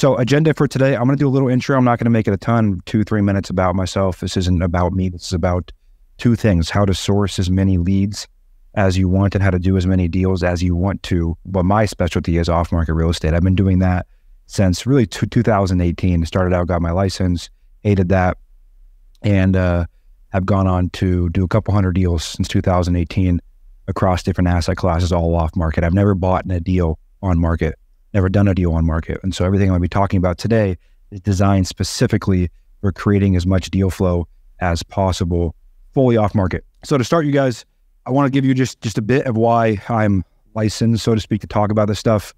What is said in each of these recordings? So agenda for today, I'm going to do a little intro. I'm not going to make it a ton, 2-3 minutes about myself. This isn't about me. This is about two things: how to source as many leads as you want and how to do as many deals as you want to. But my specialty is off-market real estate. I've been doing that since really 2018. Started out, got my license, hated that, and I've gone on to do a couple hundred deals since 2018 across different asset classes, all off market. I've never bought a deal on market, never done a deal on market. And so everything I'm going to be talking about today is designed specifically for creating as much deal flow as possible, fully off market. So to start, you guys, I want to give you just a bit of why I'm licensed, so to speak, to talk about this stuff.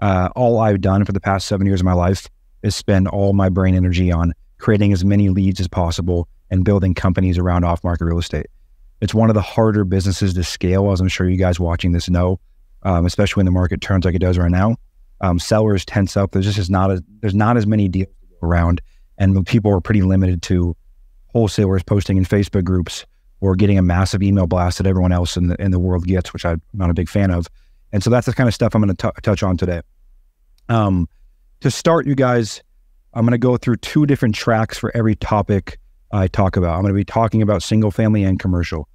All I've done for the past 7 years of my life is spend all my brain energy on creating as many leads as possible and building companies around off-market real estate. It's one of the harder businesses to scale, as I'm sure you guys watching this know, especially when the market turns like it does right now. Sellers tense up. There's not as many deals around, and people are pretty limited to wholesalers posting in Facebook groups or getting a massive email blast that everyone else in the world gets, which I'm not a big fan of. And so that's the kind of stuff I'm going to touch on today. To start, you guys, I'm going to go through two different tracks for every topic I talk about. I'm going to be talking about single family and commercial.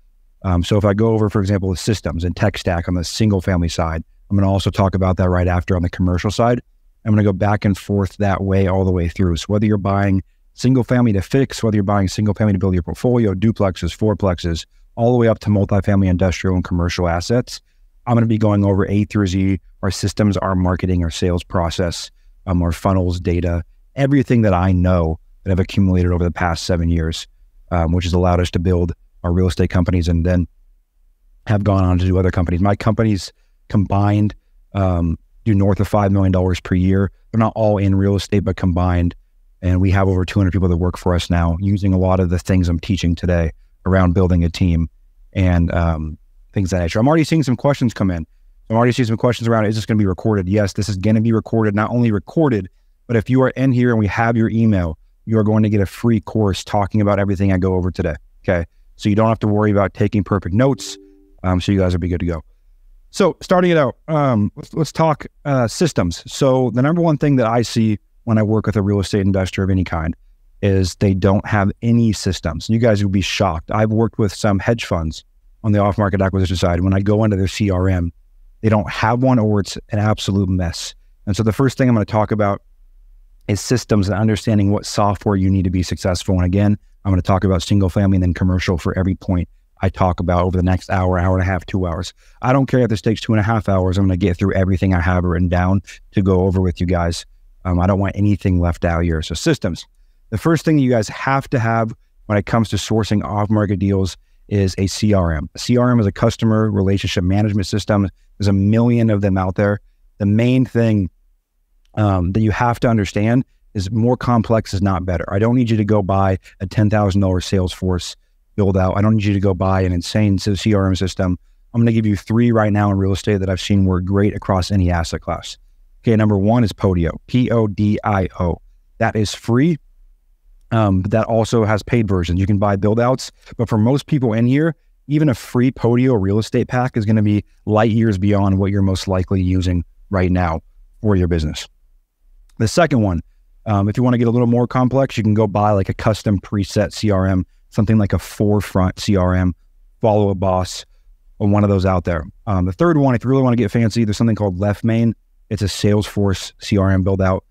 So if I go over, for example, the systems and tech stack on the single family side, I'm going to also talk about that right after on the commercial side. I'm going to go back and forth that way all the way through. So whether you're buying single family to fix, whether you're buying single family to build your portfolio, duplexes, fourplexes, all the way up to multifamily, industrial, and commercial assets, I'm going to be going over A through Z, our systems, our marketing, our sales process, our funnels, data, everything that I know that I've accumulated over the past 7 years, which has allowed us to build our real estate companies and then have gone on to do other companies. My companies combined do north of $5 million per year. They're not all in real estate, but combined. And we have over 200 people that work for us now, using a lot of the things I'm teaching today around building a team and things of that nature. I'm already seeing some questions come in. I'm already seeing some questions around, is this going to be recorded? Yes, this is going to be recorded. Not only recorded, but if you are in here and we have your email, you are going to get a free course talking about everything I go over today. Okay. So you don't have to worry about taking perfect notes. So you guys will be good to go. So starting it out, let's talk systems. So the number one thing that I see when I work with a real estate investor of any kind is they don't have any systems. You guys will be shocked. I've worked with some hedge funds on the off-market acquisition side. When I go into their CRM, they don't have one, or it's an absolute mess. And so the first thing I'm going to talk about is systems and understanding what software you need to be successful. And again, I'm going to talk about single family and then commercial for every point I talk about over the next hour, hour and a half, 2 hours. I don't care if this takes 2.5 hours. I'm going to get through everything I have written down to go over with you guys. I don't want anything left out here. So systems. The first thing you guys have to have when it comes to sourcing off-market deals is a CRM. A CRM is a customer relationship management system. There's a million of them out there. The main thing that you have to understand is more complex is not better. I don't need you to go buy a $10,000 Salesforce build out. I don't need you to go buy an insane CRM system. I'm going to give you three right now in real estate that I've seen work great across any asset class. Okay, number one is Podio, P-O-D-I-O. That is free. But that also has paid versions. You can buy build outs, but for most people in here, even a free Podio real estate pack is going to be light years beyond what you're most likely using right now for your business. The second one, if you want to get a little more complex, you can go buy like a custom preset CRM, something like a Forefront CRM, Follow Up Boss, or one of those out there. The third one, if you really want to get fancy, there's something called Left Main. It's a Salesforce CRM build out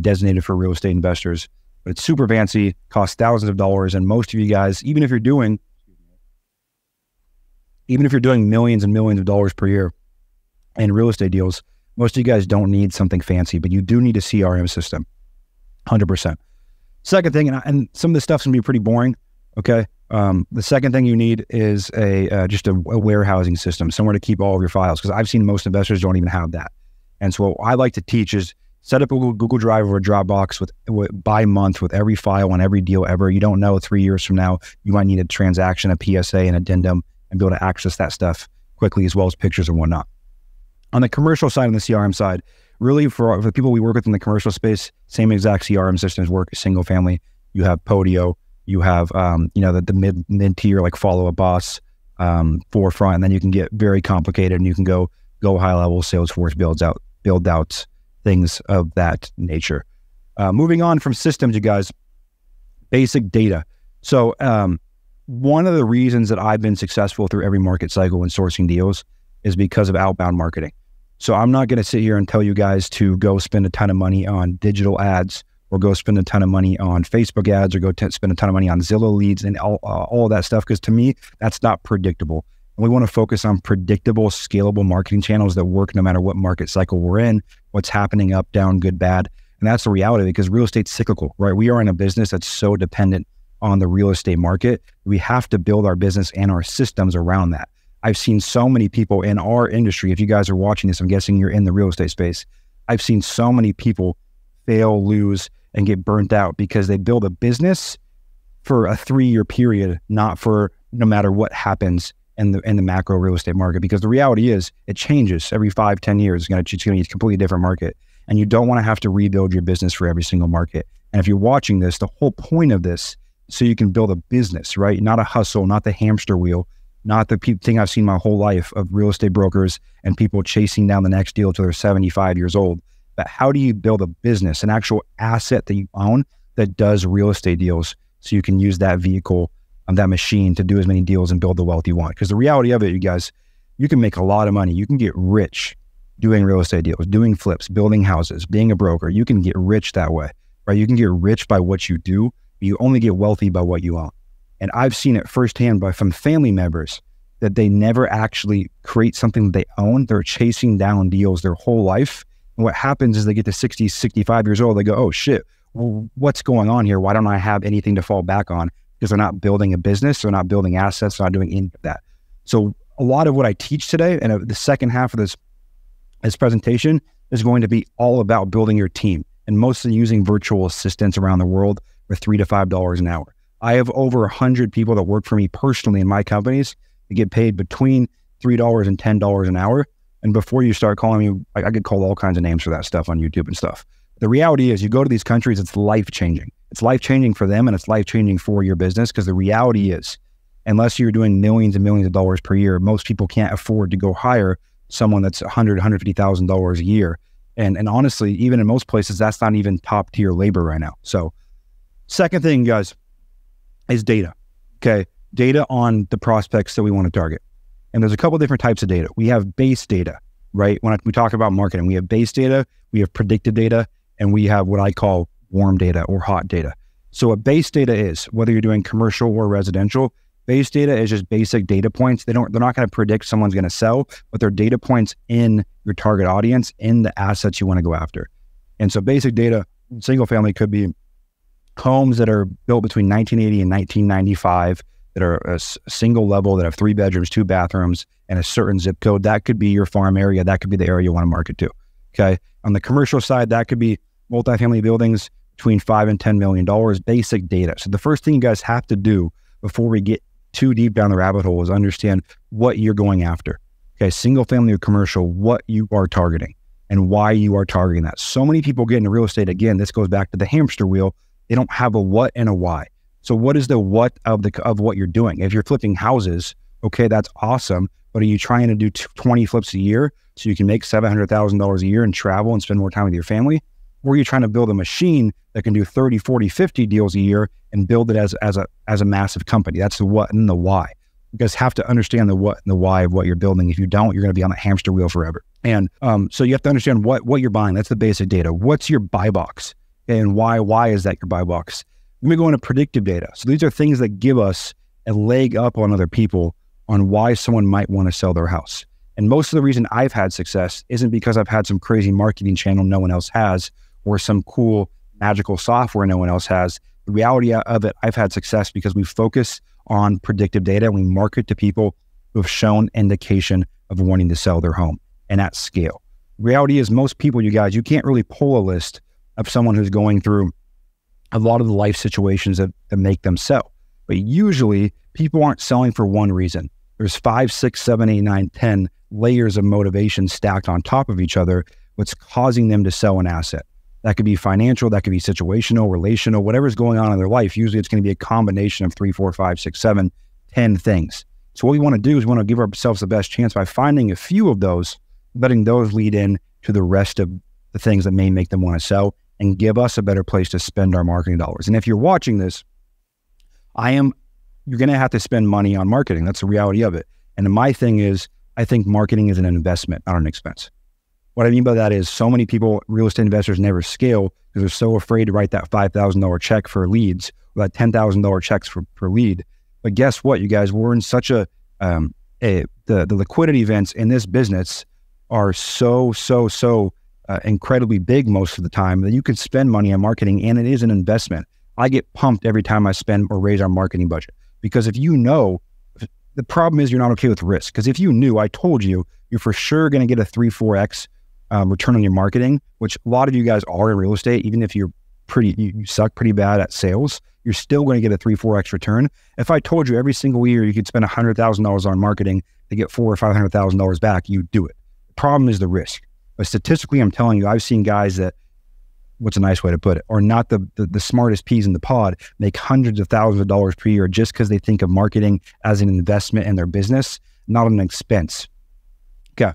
designated for real estate investors. But it's super fancy, costs thousands of dollars. And most of you guys, even if you're doing millions and millions of dollars per year in real estate deals, most of you guys don't need something fancy, but you do need a CRM system, 100%. Second thing, and some of this stuff's gonna be pretty boring, okay? The second thing you need is just a warehousing system, somewhere to keep all of your files, because I've seen most investors don't even have that. And so what I like to teach is, set up a Google Drive or a Dropbox with by month with every file on every deal ever. You don't know 3 years from now, you might need a transaction, a PSA, an addendum, and be able to access that stuff quickly, as well as pictures and whatnot. On the commercial side and the CRM side, really for the people we work with in the commercial space, same exact CRM systems work. Single family, you have Podio, you have the mid tier like Follow Up Boss, Forefront, and then you can get very complicated and you can go high level Salesforce build outs. Things of that nature. Moving on from systems, you guys, basic data. So one of the reasons that I've been successful through every market cycle in sourcing deals is because of outbound marketing. So I'm not going to sit here and tell you guys to go spend a ton of money on digital ads or go spend a ton of money on Facebook ads or go spend a ton of money on Zillow leads and all that stuff, because to me, that's not predictable. And we want to focus on predictable, scalable marketing channels that work no matter what market cycle we're in, what's happening, up, down, good, bad. And that's the reality, because real estate's cyclical, right? We are in a business that's so dependent on the real estate market. We have to build our business and our systems around that. I've seen so many people in our industry. If you guys are watching this, I'm guessing you're in the real estate space. I've seen so many people fail, lose, and get burnt out because they build a business for a 3-year period, not for no matter what happens in the macro real estate market. Because the reality is it changes every 5-10 years. It's going to be a completely different market. And you don't want to have to rebuild your business for every single market. And if you're watching this, the whole point of this, so you can build a business, right? Not a hustle, not the hamster wheel, not the thing I've seen my whole life of real estate brokers and people chasing down the next deal till they're 75 years old. But how do you build a business, an actual asset that you own that does real estate deals, so you can use that vehicle, that machine, to do as many deals and build the wealth you want? Because the reality of it, you guys, you can make a lot of money. You can get rich doing real estate deals, doing flips, building houses, being a broker. You can get rich that way, right? You can get rich by what you do, but you only get wealthy by what you own. And I've seen it firsthand from family members that they never actually create something that they own. They're chasing down deals their whole life. And what happens is they get to 60, 65 years old. They go, oh shit, well, what's going on here? Why don't I have anything to fall back on? Because they're not building a business. They're not building assets. They're not doing any of that. So a lot of what I teach today and the second half of this presentation is going to be all about building your team and mostly using virtual assistants around the world for $3 to $5 an hour. I have over 100 people that work for me personally in my companies that get paid between $3 and $10 an hour. And before you start calling me, I could call all kinds of names for that stuff on YouTube and stuff. The reality is you go to these countries, it's life-changing. It's life-changing for them and it's life-changing for your business, because the reality is, unless you're doing millions and millions of dollars per year, most people can't afford to go hire someone that's $100,000, $150,000 a year. And honestly, even in most places, that's not even top-tier labor right now. So second thing, guys, is data. Okay. Data on the prospects that we want to target. And there's a couple different types of data. We have base data, right? When we talk about marketing, we have base data, we have predicted data, and we have what I call warm data or hot data. So what base data is, whether you're doing commercial or residential, base data is just basic data points. They're not going to predict someone's going to sell, but they're data points in your target audience, in the assets you want to go after. And so basic data, single family, could be homes that are built between 1980 and 1995 that are a single level, that have 3 bedrooms, 2 bathrooms, and a certain zip code. That could be your farm area. That could be the area you want to market to. Okay. On the commercial side, that could be multifamily buildings between $5 and $10 million, basic data. So the first thing you guys have to do before we get too deep down the rabbit hole is understand what you're going after. Okay. Single family or commercial, what you are targeting and why you are targeting that. So many people get into real estate. Again, this goes back to the hamster wheel. They don't have a what and a why. So what is the what of what you're doing? If you're flipping houses, okay, that's awesome. But are you trying to do 20 flips a year so you can make $700,000 a year and travel and spend more time with your family? Or are you trying to build a machine that can do 30, 40, 50 deals a year and build it as a massive company? That's the what and the why. You guys have to understand the what and the why of what you're building. If you don't, you're going to be on the hamster wheel forever. And so you have to understand what you're buying. That's the basic data. What's your buy box? And why is that your buy box? Let me go into predictive data. So these are things that give us a leg up on other people on why someone might want to sell their house. And most of the reason I've had success isn't because I've had some crazy marketing channel no one else has, or some cool magical software no one else has. The reality of it, I've had success because we focus on predictive data and we market to people who have shown indication of wanting to sell their home, and at scale. The reality is most people, you guys, you can't really pull a list of someone who's going through a lot of the life situations that make them sell. But usually people aren't selling for one reason. There's 5, 6, 7, 8, 9, 10 layers of motivation stacked on top of each other. What's causing them to sell an asset? That could be financial, that could be situational, relational, whatever's going on in their life. Usually it's going to be a combination of 3, 4, 5, 6, 7, 10 things. So what we want to do is we want to give ourselves the best chance by finding a few of those, letting those lead in to the rest of the things that may make them want to sell, and give us a better place to spend our marketing dollars. And if you're watching this, you're going to have to spend money on marketing. That's the reality of it. And my thing is, I think marketing is an investment, not an expense. What I mean by that is so many people, real estate investors, never scale because they're so afraid to write that $5,000 check for leads, or that $10,000 checks per lead. But guess what, you guys, we're in such the liquidity events in this business are so incredibly big most of the time that you can spend money on marketing, and it is an investment. I get pumped every time I spend or raise our marketing budget, because if you know, the problem is you're not okay with risk. Because if you knew, I told you, you're for sure going to get a 3-4x return on your marketing, which a lot of you guys are in real estate. Even if you suck pretty bad at sales, you're still going to get a 3-4x return. If I told you every single year you could spend $100,000 on marketing to get $400,000 or $500,000 back, you'd do it. The problem is the risk. But statistically, I'm telling you, I've seen guys that, what's a nice way to put it, are not the smartest peas in the pod, make hundreds of thousands of dollars per year just because they think of marketing as an investment in their business, not an expense. Okay,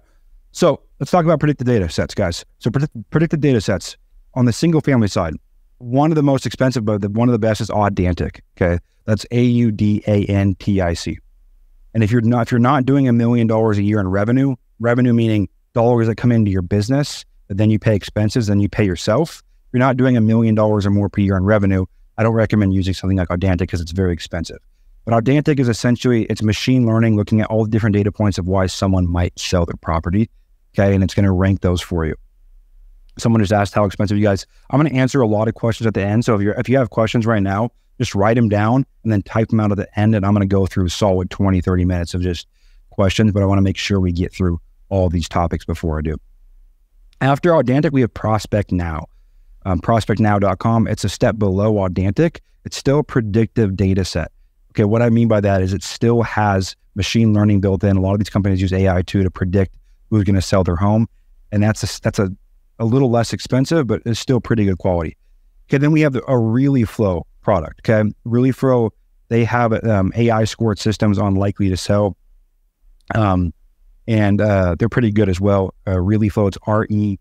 so let's talk about predicted data sets, guys. So predicted data sets on the single family side, one of the most expensive, but one of the best is Audantic. Okay, that's Audantic. And if you're not doing $1 million a year in revenue meaning dollars that come into your business, but then you pay expenses, then you pay yourself. If you're not doing $1 million or more per year in revenue, I don't recommend using something like Audantic because it's very expensive. But Audantic is essentially, it's machine learning, looking at all the different data points of why someone might sell their property. Okay. And it's going to rank those for you. Someone just asked how expensive, you guys. I'm going to answer a lot of questions at the end. So if you have questions right now, just write them down and then type them out at the end. And I'm going to go through a solid 20, 30 minutes of just questions, but I want to make sure we get through all these topics before I do. After Audantic, we have Prospect Now. prospectnow.com. It's a step below Audantic. It's still a predictive data set. Okay, what I mean by that is it still has machine learning built in. A lot of these companies use AI too to predict who's going to sell their home. And that's a little less expensive, but it's still pretty good quality. Okay, then we have a RealeFlow product. Okay, RealeFlow, they have AI scored systems on likely to sell. And they're pretty good as well. RealeFlow, it's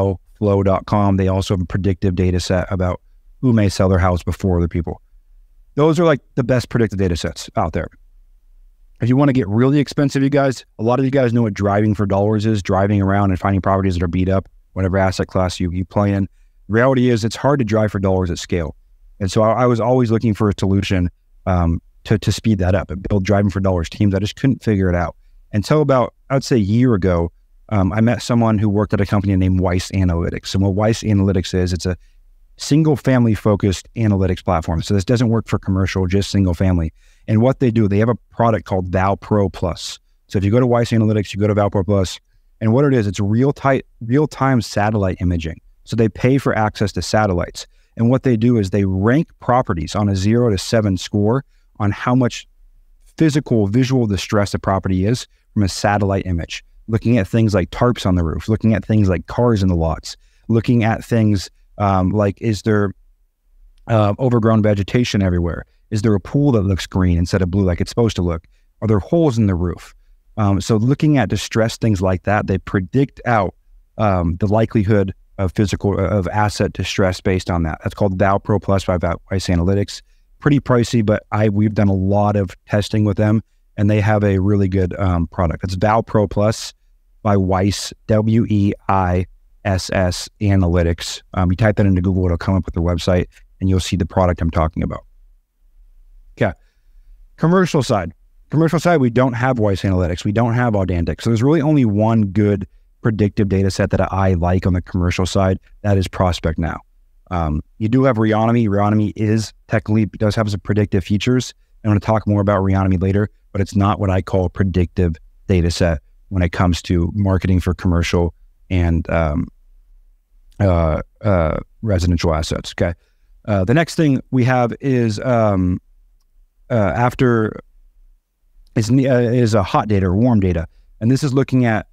RealeFlow.com. They also have a predictive data set about who may sell their house before other people. Those are like the best predictive data sets out there. If you want to get really expensive, you guys, a lot of you guys know what driving for dollars is, driving around and finding properties that are beat up, whatever asset class you play in. The reality is it's hard to drive for dollars at scale. And so I was always looking for a solution to speed that up and build driving for dollars teams. I just couldn't figure it out. Until about, I'd say a year ago, I met someone who worked at a company named Weiss Analytics. And what Weiss Analytics is, it's a single family focused analytics platform. So this doesn't work for commercial, just single family. And what they do, they have a product called Valpro Plus. So if you go to Weiss Analytics, you go to Valpro Plus, and what it is, it's real-time satellite imaging. So they pay for access to satellites. And what they do is they rank properties on a 0 to 7 score on how much physical, visual distress the property is from a satellite image, looking at things like tarps on the roof, looking at things like cars in the lots, looking at things like, is there overgrown vegetation everywhere? Is there a pool that looks green instead of blue like it's supposed to look? Are there holes in the roof? So looking at distress, things like that, they predict out the likelihood of asset distress based on that. That's called Valpro Plus by Weiss Analytics. Pretty pricey, but we've done a lot of testing with them, and they have a really good product. It's Valpro Plus by Weiss, W-E-I-S-S Analytics. You type that into Google, it'll come up with their website, and you'll see the product I'm talking about. Okay. Commercial side. Commercial side, we don't have Weiss Analytics. We don't have Audantic. So there's really only one good predictive data set that I like on the commercial side. That is Prospect Now. You do have Reonomy. Reonomy is technically, does have some predictive features. I'm going to talk more about Reonomy later, but it's not what I call a predictive data set when it comes to marketing for commercial and residential assets. Okay. The next thing we have is a hot data or warm data. And this is looking at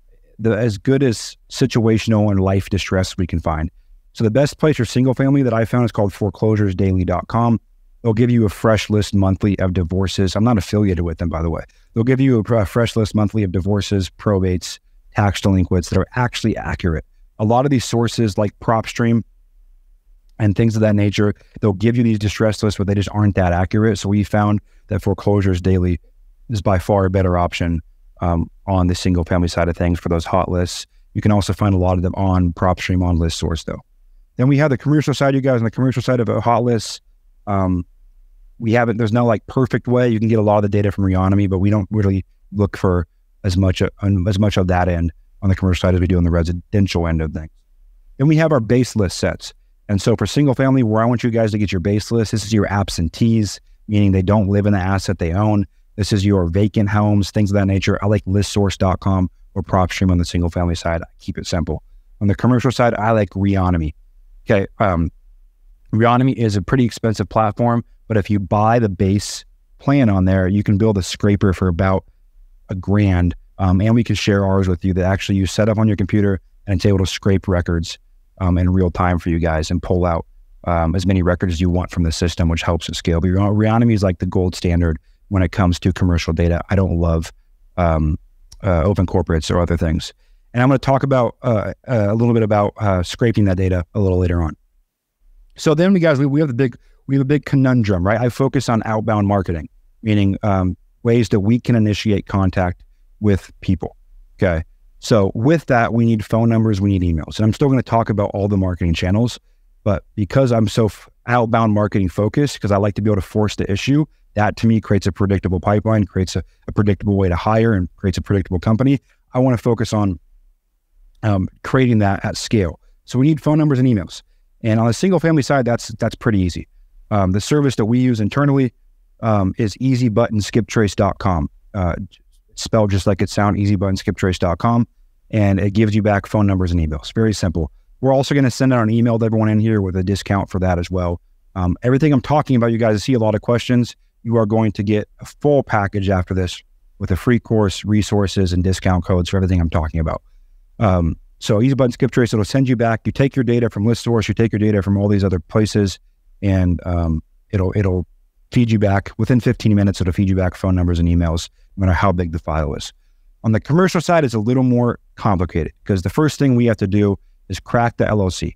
as good as situational and life distress we can find. So the best place for single family that I found is called ForeclosuresDaily.com. They'll give you a fresh list monthly of divorces. I'm not affiliated with them, by the way. They'll give you a fresh list monthly of divorces, probates, tax delinquents that are actually accurate. A lot of these sources like PropStream, and things of that nature. They'll give you these distress lists, but they just aren't that accurate. So we found that Foreclosures Daily is by far a better option on the single family side of things for those hot lists. You can also find a lot of them on PropStream, on List Source though. Then we have the commercial side, you guys. On the commercial side of a hot list, we haven't, there's no like perfect way. You can get a lot of the data from Reonomy, but we don't really look for as much of that end on the commercial side as we do on the residential end of things. Then we have our base list sets. And so for single family, where I want you guys to get your base list, this is your absentees, meaning they don't live in the asset they own. This is your vacant homes, things of that nature. I like listsource.com or PropStream on the single family side. I keep it simple. On the commercial side, I like Reonomy. Okay, Reonomy is a pretty expensive platform, but if you buy the base plan on there, you can build a scraper for about $1,000. And we can share ours with you that actually you set up on your computer, and it's able to scrape records in real time for you guys and pull out as many records as you want from the system, which helps it scale. But Reonomy is like the gold standard when it comes to commercial data. I don't love open corporates or other things. And I'm going to talk about a little bit about scraping that data a little later on. So then we guys, we have a big conundrum, right? I focus on outbound marketing, meaning ways that we can initiate contact with people. Okay. So with that, we need phone numbers, we need emails. And I'm still going to talk about all the marketing channels, but because I'm so outbound marketing focused, because I like to be able to force the issue, that to me creates a predictable pipeline, creates a predictable way to hire, and creates a predictable company. I want to focus on creating that at scale. So we need phone numbers and emails. And on the single family side, that's pretty easy. The service that we use internally is easybuttonskiptrace.com. Spelled just like it sounds, easybuttonskiptrace.com, and it gives you back phone numbers and emails. Very simple. We're also going to send out an email to everyone in here with a discount for that as well. Everything I'm talking about, you guys, I see a lot of questions. You are going to get a full package after this with a free course, resources, and discount codes for everything I'm talking about. So Easy Button Skip Trace, it'll send you back. You take your data from List Source, you take your data from all these other places, and it'll feed you back within 15 minutes. It'll feed you back phone numbers and emails, no matter how big the file is. On the commercial side, it's a little more complicated because the first thing we have to do is crack the LLC.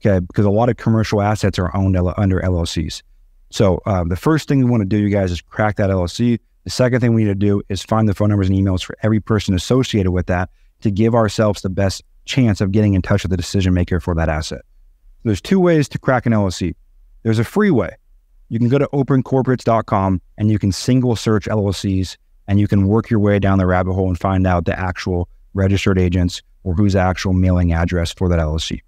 Okay. Because a lot of commercial assets are owned under LLCs. So the first thing we want to do, you guys, is crack that LLC. The second thing we need to do is find the phone numbers and emails for every person associated with that to give ourselves the best chance of getting in touch with the decision maker for that asset. So there's two ways to crack an LLC. There's a free way. You can go to opencorporates.com and you can single search LLCs, and you can work your way down the rabbit hole and find out the actual registered agents or whose actual mailing address for that LLC.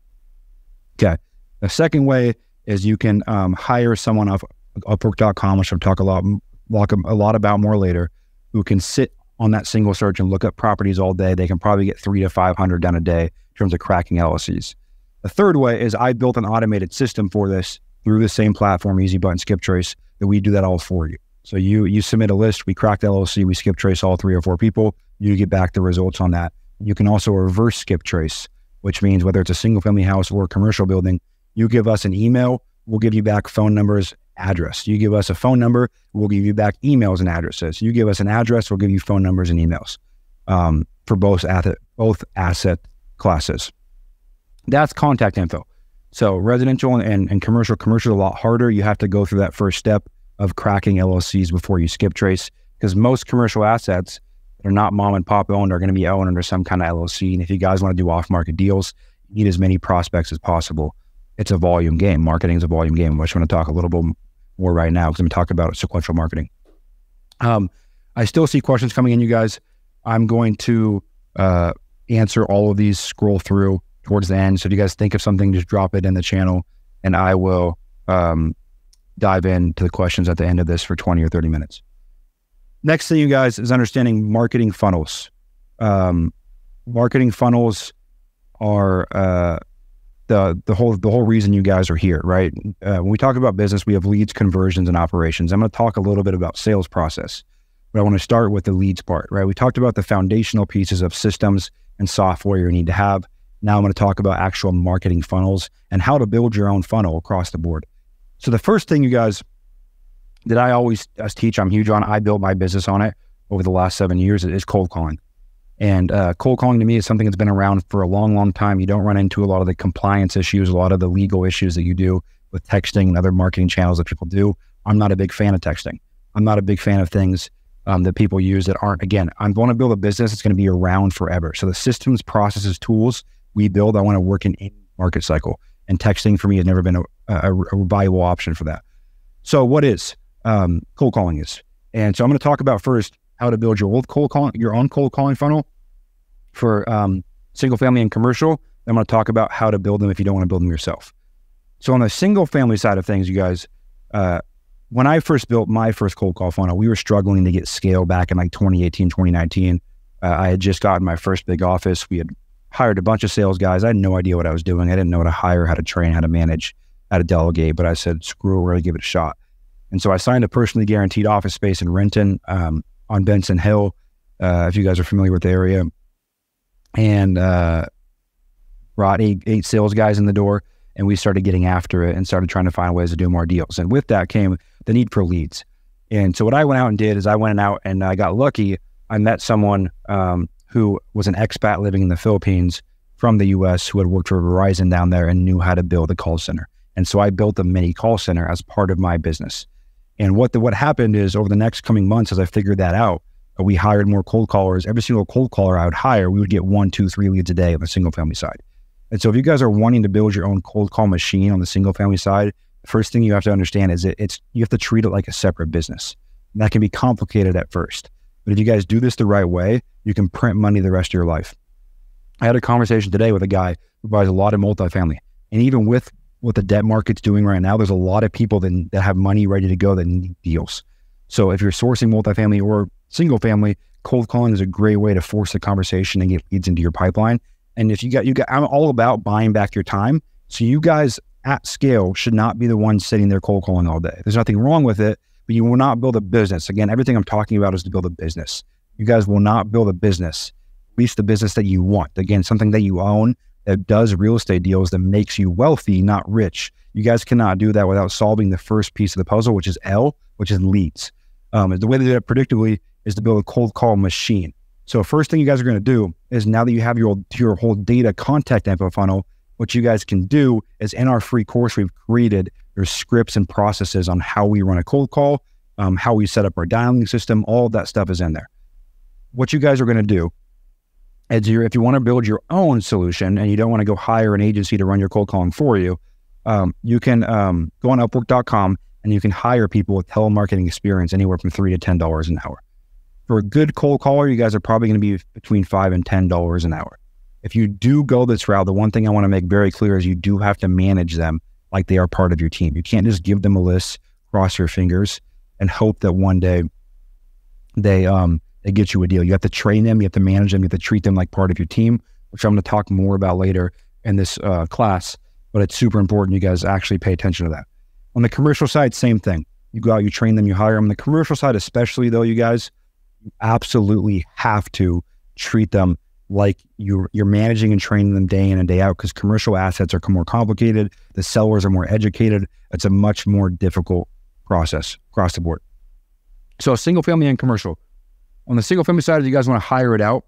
Okay. The second way is you can hire someone off upwork.com, which I'll talk a lot about more later, who can sit on that single search and look up properties all day. They can probably get 300 to 500 done a day in terms of cracking LLCs. The third way is I built an automated system for this through the same platform, Easy Button Skip Trace, that we do that all for you. So you submit a list, we crack the LLC, we skip trace all 3 or 4 people, you get back the results on that. You can also reverse skip trace, which means whether it's a single family house or a commercial building, you give us an email, we'll give you back phone numbers, address. You give us a phone number, we'll give you back emails and addresses. You give us an address, we'll give you phone numbers and emails for both asset classes. That's contact info. So residential and commercial is a lot harder. You have to go through that first step of cracking LLCs before you skip trace, because most commercial assets that are not mom and pop owned are going to be owned under some kind of LLC. And if you guys want to do off market deals, you need as many prospects as possible. It's a volume game. Marketing is a volume game, which I'm going to talk a little bit more right now because I'm talking about sequential marketing. I still see questions coming in, you guys. I'm going to answer all of these, scroll through towards the end. So if you guys think of something, just drop it in the channel and I will dive into the questions at the end of this for 20 or 30 minutes. Next thing, you guys, is understanding marketing funnels. Marketing funnels are the whole reason you guys are here, right? When we talk about business, we have leads, conversions, and operations. I'm going to talk a little bit about sales process, but I want to start with the leads part, right? We talked about the foundational pieces of systems and software you need to have. Now I'm going to talk about actual marketing funnels and how to build your own funnel across the board. So the first thing, you guys, that I always teach, I'm huge on, I built my business on it over the last 7 years, is cold calling. And cold calling to me is something that's been around for a long, long time. You don't run into a lot of the compliance issues, a lot of the legal issues that you do with texting and other marketing channels that people do. I'm not a big fan of texting. I'm not a big fan of things that people use that aren't, again, I'm going to build a business that's going to be around forever. So the systems, processes, tools we build, I want to work in any market cycle. And texting for me has never been a viable option for that. So what is cold calling is? And so I'm going to talk about first how to build your own cold calling funnel for single family and commercial. I'm going to talk about how to build them if you don't want to build them yourself. So on the single family side of things, you guys, when I first built my first cold call funnel, we were struggling to get scale back in like 2018, 2019. I had just gotten my first big office. We had hired a bunch of sales guys. I had no idea what I was doing. I didn't know how to hire, how to train, how to manage, how to delegate, but I said, screw it, we're going to give it a shot. And so I signed a personally guaranteed office space in Renton on Benson Hill, if you guys are familiar with the area, and brought eight sales guys in the door. And we started getting after it and started trying to find ways to do more deals. And with that came the need for leads. And so what I went out and did is I went out and I got lucky. I met someone who was an expat living in the Philippines from the US who had worked for Verizon down there and knew how to build a call center. And so I built a mini call center as part of my business. And what happened is over the next coming months, as I figured that out, we hired more cold callers. Every single cold caller I would hire, we would get 1, 2, 3 leads a day on the single family side. And so if you guys are wanting to build your own cold call machine on the single family side, the first thing you have to understand is you have to treat it like a separate business. And that can be complicated at first. But if you guys do this the right way, you can print money the rest of your life. I had a conversation today with a guy who buys a lot of multifamily. And even with what the debt market's doing right now, there's a lot of people that have money ready to go that need deals. So if you're sourcing multifamily or single family, cold calling is a great way to force the conversation and get leads into your pipeline. And if I'm all about buying back your time. So you guys at scale should not be the ones sitting there cold calling all day. There's nothing wrong with it, but you will not build a business. Again, everything I'm talking about is to build a business. You guys will not build a business, at least the business that you want. Again, something that you own that does real estate deals that makes you wealthy, not rich. You guys cannot do that without solving the first piece of the puzzle, which is L, which is leads. The way to do that predictably is to build a cold call machine. So first thing you guys are going to do is now that you have your whole data contact info funnel, what you guys can do is in our free course, we've created your scripts and processes on how we run a cold call, how we set up our dialing system, all of that stuff is in there. What you guys are going to do is if you want to build your own solution and you don't want to go hire an agency to run your cold calling for you, you can go on upwork.com and you can hire people with telemarketing experience anywhere from $3 to $10 an hour. For a good cold caller, you guys are probably going to be between $5 and $10 an hour. If you do go this route, the one thing I want to make very clear is you do have to manage them like they are part of your team. You can't just give them a list, cross your fingers, and hope that one day they get you a deal. You have to train them, you have to manage them, you have to treat them like part of your team, which I'm going to talk more about later in this class, but it's super important you guys actually pay attention to that. On the commercial side, same thing. You go out, you train them, you hire them. On the commercial side especially though, you guys, you absolutely have to treat them like you're managing and training them day in and day out, because commercial assets are more complicated. The sellers are more educated. It's a much more difficult process across the board. So single family and commercial. On the single family side, if you guys want to hire it out,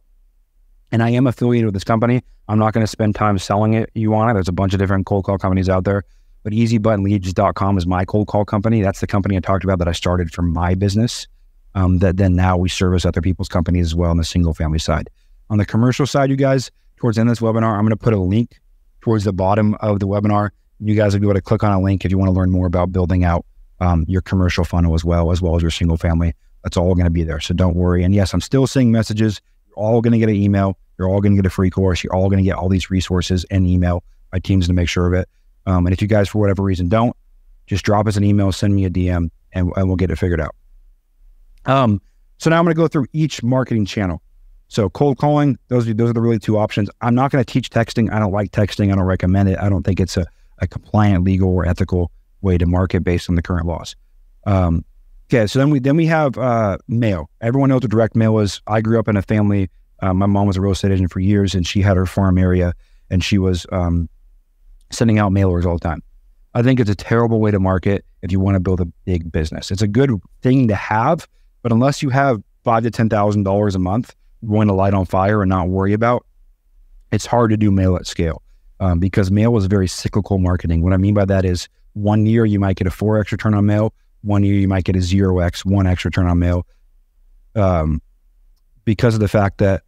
and I am affiliated with this company, I'm not going to spend time selling you on it. There's a bunch of different cold call companies out there, but EasyButtonLeads.com is my cold call company. That's the company I talked about that I started for my business. That then now we service other people's companies as well on the single family side. On the commercial side, you guys, towards the end of this webinar, I'm going to put a link towards the bottom of the webinar. You guys will be able to click on a link if you want to learn more about building out your commercial funnel as well as your single family. That's all going to be there. So don't worry. And yes, I'm still seeing messages. You're all going to get an email. You're all going to get a free course. You're all going to get all these resources and email. My team's going to make sure of it. And if you guys, for whatever reason, don't, just drop us an email, send me a DM, and we'll get it figured out. So now I'm going to go through each marketing channel. So cold calling, those are the really two options. I'm not going to teach texting. I don't like texting. I don't recommend it. I don't think it's a compliant, legal, or ethical way to market based on the current laws. Okay. So then we have, mail. Everyone knows what direct mail is. I grew up in a family. My mom was a real estate agent for years and she had her farm area and she was, sending out mailers all the time. I think it's a terrible way to market if you want to build a big business. It's a good thing to have. But unless you have $5,000 to $10,000 a month, going to light on fire and not worry about, it's hard to do mail at scale because mail is very cyclical marketing. What I mean by that is 1 year you might get a 4x return on mail, 1 year you might get a 0x, 1x return on mail because of the fact that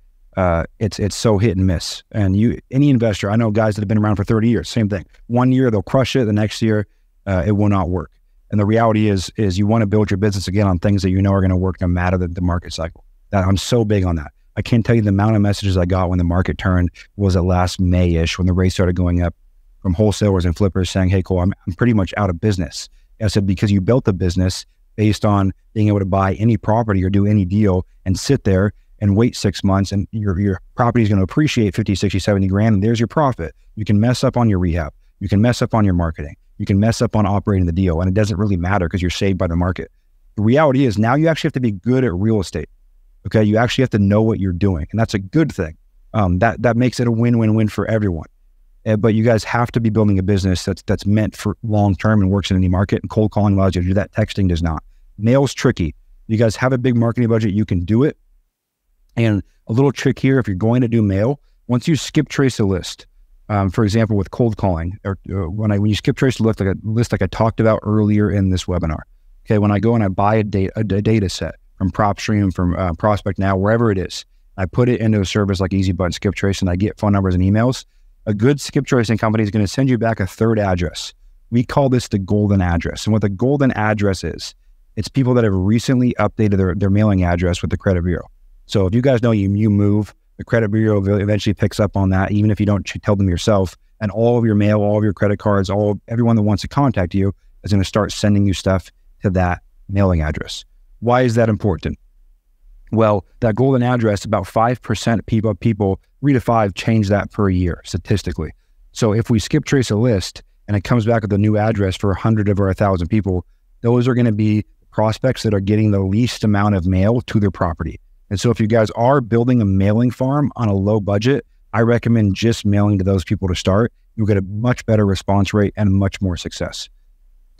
it's so hit and miss. And any investor, I know guys that have been around for 30 years, same thing. 1 year they'll crush it, the next year it will not work. And the reality is you want to build your business again on things that you know are going to work no matter the market cycle. That I'm so big on that. I can't tell you the amount of messages I got when the market turned was at last May-ish when the rates started going up from wholesalers and flippers saying, hey, Cole, I'm pretty much out of business. And I said, because you built the business based on being able to buy any property or do any deal and sit there and wait 6 months and your property is going to appreciate 50, 60, 70 grand. And there's your profit. You can mess up on your rehab. You can mess up on your marketing. You can mess up on operating the deal. And it doesn't really matter because you're saved by the market. The reality is now you actually have to be good at real estate. Okay, you actually have to know what you're doing, and that's a good thing. That makes it a win-win-win for everyone. But you guys have to be building a business that's meant for long-term and works in any market. And cold calling allows you to do that. Texting does not. Mail's tricky. You guys have a big marketing budget, you can do it. And a little trick here, if you're going to do mail, once you skip trace a list, for example, with cold calling, or when you skip trace a list like I talked about earlier in this webinar. Okay, when I go and I buy a data set from PropStream, from Prospect Now, wherever it is, I put it into a service like Easy Button Skip Trace and I get phone numbers and emails. A good skip tracing company is going to send you back a third address. We call this the golden address. And what the golden address is, it's people that have recently updated their mailing address with the credit bureau. So if you guys know you move, the credit bureau eventually picks up on that, even if you don't tell them yourself, and all of your mail, all of your credit cards, everyone that wants to contact you is going to start sending you stuff to that mailing address. Why is that important? Well, that golden address, about 5% of people, 3 to 5, change that per year statistically. So if we skip trace a list and it comes back with a new address for 100 of our 1,000 people, those are going to be prospects that are getting the least amount of mail to their property. And so if you guys are building a mailing farm on a low budget, I recommend just mailing to those people to start. You'll get a much better response rate and much more success.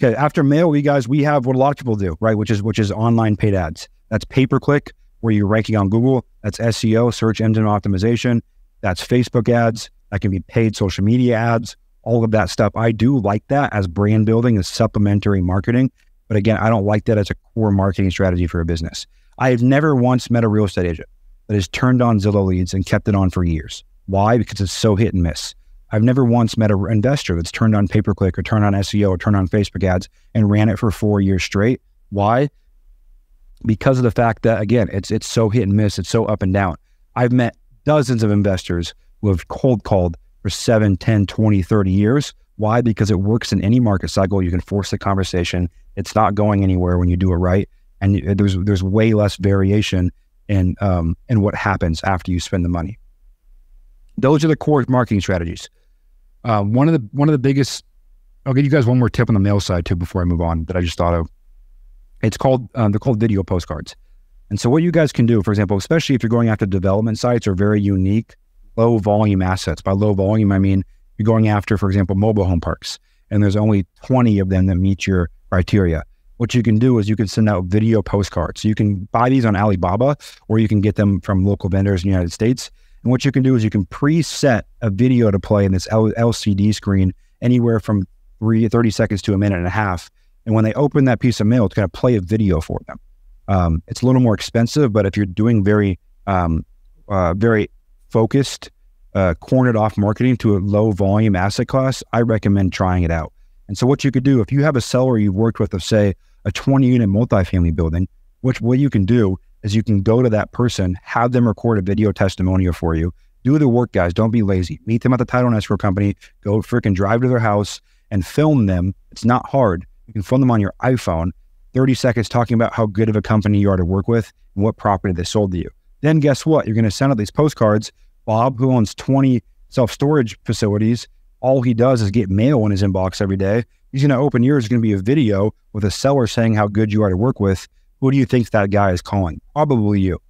Okay, after mail, we have what a lot of people do, right? Which is online paid ads. That's pay-per-click, where you're ranking on Google. That's SEO, search engine optimization. That's Facebook ads. That can be paid social media ads, all of that stuff. I do like that as brand building, as supplementary marketing. But again, I don't like that as a core marketing strategy for a business. I have never once met a real estate agent that has turned on Zillow leads and kept it on for years. Why? Because it's so hit and miss. I've never once met an investor that's turned on pay-per-click or turned on SEO or turned on Facebook ads and ran it for 4 years straight. Why? Because of the fact that, again, it's so hit and miss. It's so up and down. I've met dozens of investors who have cold called for 7, 10, 20, 30 years. Why? Because it works in any market cycle. You can force the conversation. It's not going anywhere when you do it right. And there's way less variation in what happens after you spend the money. Those are the core marketing strategies. One of the biggest, I'll give you guys one more tip on the mail side too before I move on that I just thought of. It's called, they're called video postcards. And so what you guys can do, for example, especially if you're going after development sites or very unique, low volume assets. By low volume, I mean, you're going after, for example, mobile home parks, and there's only 20 of them that meet your criteria. What you can do is you can send out video postcards. You can buy these on Alibaba, or you can get them from local vendors in the United States. And what you can do is you can preset a video to play in this LCD screen anywhere from 30 seconds to a minute and a half. And when they open that piece of mail, it's going to play a video for them. It's a little more expensive, but if you're doing very, very focused, cornered off marketing to a low volume asset class, I recommend trying it out. And so what you could do, if you have a seller you've worked with of say a 20 unit multifamily building, what you can do is you can go to that person, have them record a video testimonial for you. Do the work, guys. Don't be lazy. Meet them at the title and escrow company. Go freaking drive to their house and film them. It's not hard. You can film them on your iPhone, 30 seconds talking about how good of a company you are to work with and what property they sold to you. Then guess what? You're going to send out these postcards. Bob, who owns 20 self-storage facilities, all he does is get mail in his inbox every day. He's going to open yours. It's going to be a video with a seller saying how good you are to work with. Who do you think that guy is calling? Probably you.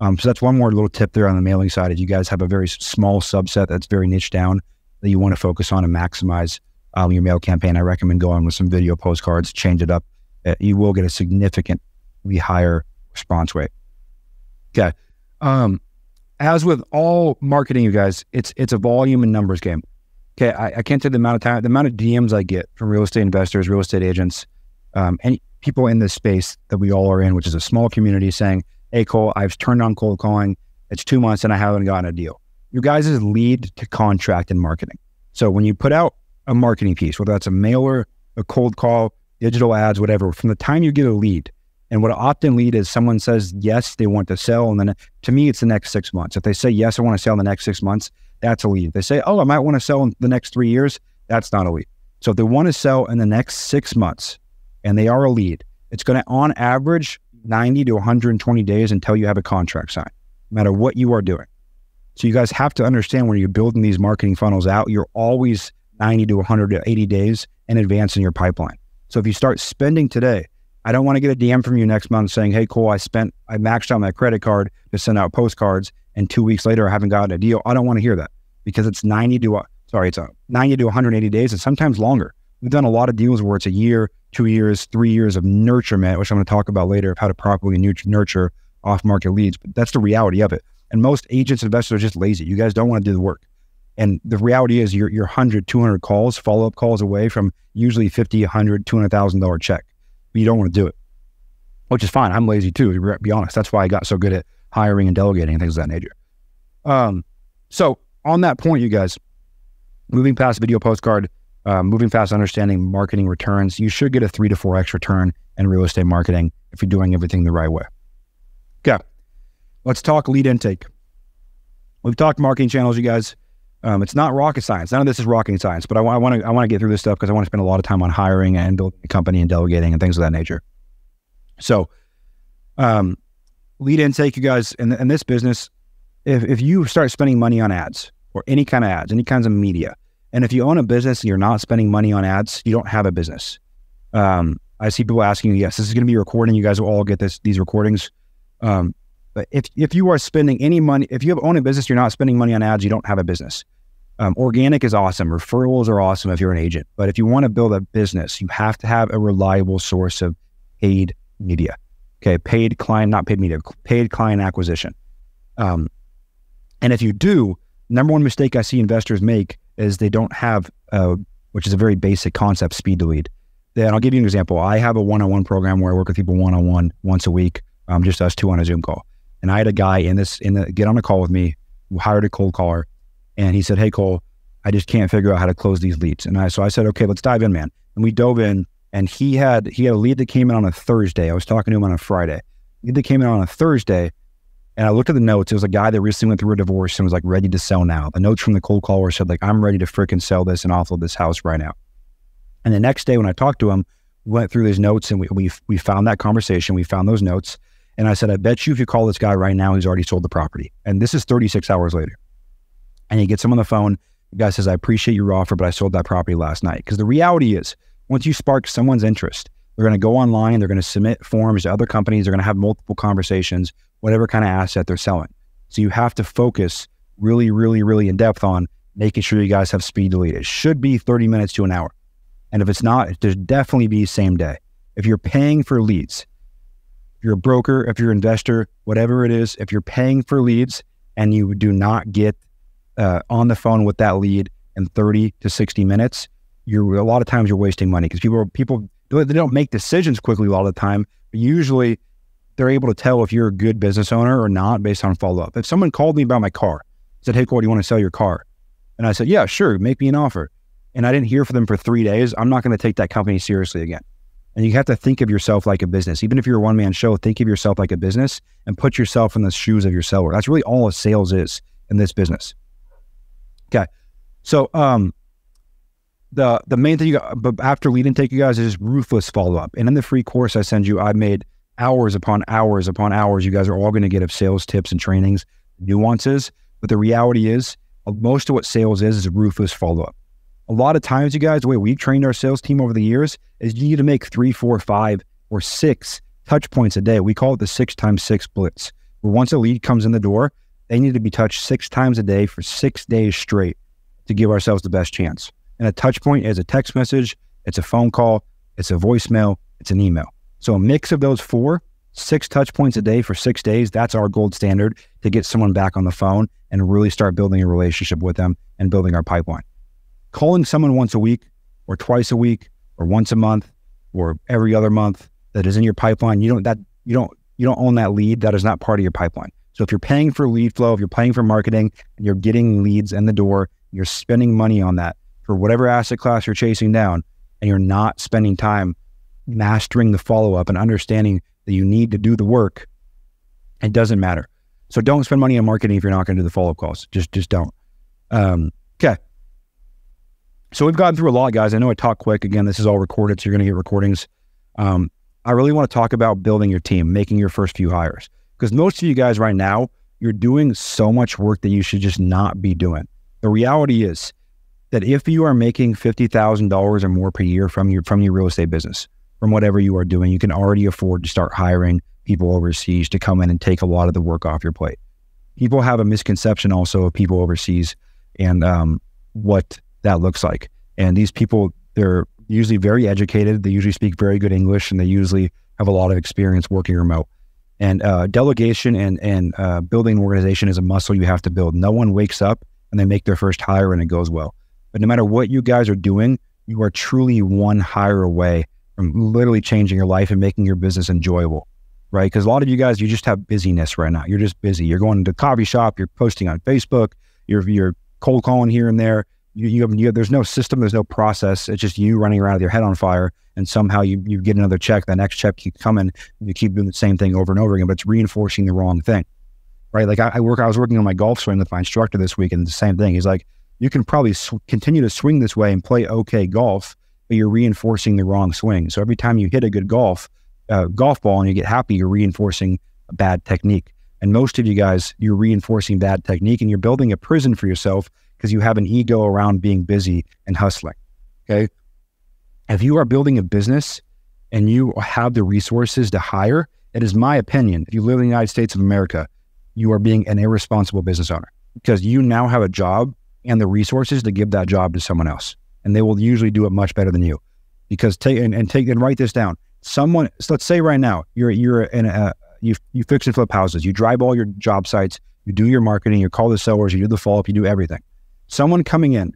So that's one more little tip there on the mailing side. If you guys have a very small subset that's very niche down that you want to focus on and maximize your mail campaign, I recommend going with some video postcards, change it up. You will get a significantly higher response rate. Okay. as with all marketing, you guys, it's a volume and numbers game. Okay, I can't tell you the amount of time, the amount of DMs I get from real estate investors, real estate agents, and people in this space that we all are in, which is a small community, saying, "Hey, Cole, I've turned on cold calling. It's 2 months and I haven't gotten a deal." Your guys' lead to contract in marketing. So when you put out a marketing piece, whether that's a mailer, a cold call, digital ads, whatever, from the time you get a lead, and what an opt-in lead is, someone says yes, they want to sell, and then to me, it's the next 6 months. If they say yes, I want to sell in the next 6 months, that's a lead. If they say, oh, I might want to sell in the next 3 years, that's not a lead. So if they want to sell in the next 6 months and they are a lead, it's going to, on average, 90 to 120 days until you have a contract signed, no matter what you are doing. So you guys have to understand, when you're building these marketing funnels out, you're always 90 to 180 days in advance in your pipeline. So if you start spending today, I don't want to get a DM from you next month saying, hey, Cole, I maxed out my credit card to send out postcards, and 2 weeks later I haven't gotten a deal. I don't want to hear that, because it's 90 to 180 days, and sometimes longer. We've done a lot of deals where it's a year, 2 years, 3 years of nurturement, which I'm going to talk about later, of how to properly nurture off-market leads. But that's the reality of it. And most agents and investors are just lazy. You guys don't want to do the work. And the reality is you're 100, 200 calls, follow-up calls away from usually $50, $100, $200,000 check. But you don't want to do it, which is fine. I'm lazy too, to be honest. That's why I got so good at hiring and delegating and things of that nature. So on that point, you guys, moving past video postcard, moving past understanding marketing returns, you should get a 3 to 4x return in real estate marketing if you're doing everything the right way. Okay. Let's talk lead intake. We've talked marketing channels, you guys. It's not rocket science. None of this is rocket science, but I want to get through this stuff because I want to spend a lot of time on hiring and building a company and delegating and things of that nature. So, lead intake, you guys, in this business, if you start spending money on ads or any kind of ads, any kinds of media, and if you own a business and you're not spending money on ads, you don't have a business. I see people asking, yes, this is going to be recording. You guys will all get these recordings. But if you are spending any money, if you own a business, you're not spending money on ads, you don't have a business. Organic is awesome. Referrals are awesome if you're an agent. But if you want to build a business, you have to have a reliable source of paid media. Okay, paid client, not paid media, paid client acquisition. And if you do, number one mistake I see investors make is they don't have, which is a very basic concept, speed to lead. Then I'll give you an example. I have a one-on-one program where I work with people one-on-one once a week, just us two on a Zoom call. And I had a guy get on a call with me, who hired a cold caller, and he said, hey, Cole, I just can't figure out how to close these leads. And so I said, okay, let's dive in, man. And we dove in, and he had a lead that came in on a Thursday. I was talking to him on a Friday. Lead that came in on a Thursday, and I looked at the notes. It was a guy that recently went through a divorce and was like ready to sell now. The notes from the cold caller said, like, I'm ready to freaking sell this and offload this house right now. And the next day when I talked to him, we went through these notes and we found that conversation. We found those notes. And I said, I bet you if you call this guy right now, he's already sold the property. And this is 36 hours later. And he gets him on the phone. The guy says, I appreciate your offer, but I sold that property last night. Because the reality is, once you spark someone's interest, they're going to go online, they're going to submit forms to other companies, they're going to have multiple conversations, whatever kind of asset they're selling. So you have to focus really, really, really in depth on making sure you guys have speed to lead. It should be 30 minutes to an hour. And if it's not, it should definitely be same day. If you're paying for leads, if you're a broker, if you're an investor, whatever it is, if you're paying for leads and you do not get on the phone with that lead in 30 to 60 minutes, a lot of times you're wasting money because people they don't make decisions quickly a lot of the time. But usually they're able to tell if you're a good business owner or not based on follow up. If someone called me about my car, said, hey, Cole, do you want to sell your car? And I said, yeah, sure, make me an offer. And I didn't hear from them for 3 days, I'm not going to take that company seriously again. And you have to think of yourself like a business. Even if you're a one-man show, think of yourself like a business and put yourself in the shoes of your seller. That's really all sales is in this business. Okay. So the main thing you got after lead intake, you guys, is ruthless follow-up. And in the free course I send you, I made hours upon hours upon hours. You guys are all going to get of sales tips and trainings, nuances. But the reality is, most of what sales is ruthless follow-up. A lot of times, you guys, the way we've trained our sales team over the years is you need to make 3, 4, 5, or 6 touch points a day. We call it the 6x6 blitz, where once a lead comes in the door, they need to be touched 6 times a day for 6 days straight to give ourselves the best chance. And a touch point is a text message, it's a phone call, it's a voicemail, it's an email. So a mix of those 4 6 touch points a day for 6 days. That's our gold standard to get someone back on the phone and really start building a relationship with them and building our pipeline. Calling someone once a week or twice a week or once a month or every other month that is in your pipeline, you don't own that lead. That is not part of your pipeline. So if you're paying for lead flow, if you're paying for marketing and you're getting leads in the door, you're spending money on that for whatever asset class you're chasing down, and you're not spending time mastering the follow-up and understanding that you need to do the work, it doesn't matter. So don't spend money on marketing if you're not going to do the follow-up calls. Just don't. Okay. So we've gotten through a lot, guys. I know I talk quick. Again, this is all recorded, so you're going to get recordings. I really want to talk about building your team, making your first few hires. Because most of you guys right now, you're doing so much work that you should just not be doing. The reality is that if you are making $50,000 or more per year from your real estate business, from whatever you are doing, you can already afford to start hiring people overseas to come in and take a lot of the work off your plate. People have a misconception also of people overseas and what that looks like. And these people, they're usually very educated. They usually speak very good English, and they usually have a lot of experience working remote. And delegation and building an organization is a muscle you have to build. No one wakes up and they make their first hire and it goes well. But no matter what you guys are doing, you are truly one hire away from literally changing your life and making your business enjoyable, right? Because a lot of you guys, you just have busyness right now. You're just busy. You're going to the coffee shop. You're posting on Facebook. You're cold calling here and there. You have there's no system. There's no process. It's just you running around with your head on fire, and somehow you get another check. The next check keeps coming. You keep doing the same thing over and over again, but it's reinforcing the wrong thing, right? Like I was working on my golf swing with my instructor this week, and the same thing. He's like, you can probably continue to swing this way and play okay golf, but you're reinforcing the wrong swing. So every time you hit a good golf ball and you get happy, you're reinforcing a bad technique. And most of you guys, you're reinforcing bad technique, and you're building a prison for yourself because you have an ego around being busy and hustling, okay? If you are building a business and you have the resources to hire, it is my opinion, if you live in the United States of America, you are being an irresponsible business owner because you now have a job and the resources to give that job to someone else. And they will usually do it much better than you, because write this down. Someone, so let's say right now you fix and flip houses, you drive all your job sites, you do your marketing, you call the sellers, you do the follow up, you do everything. Someone coming in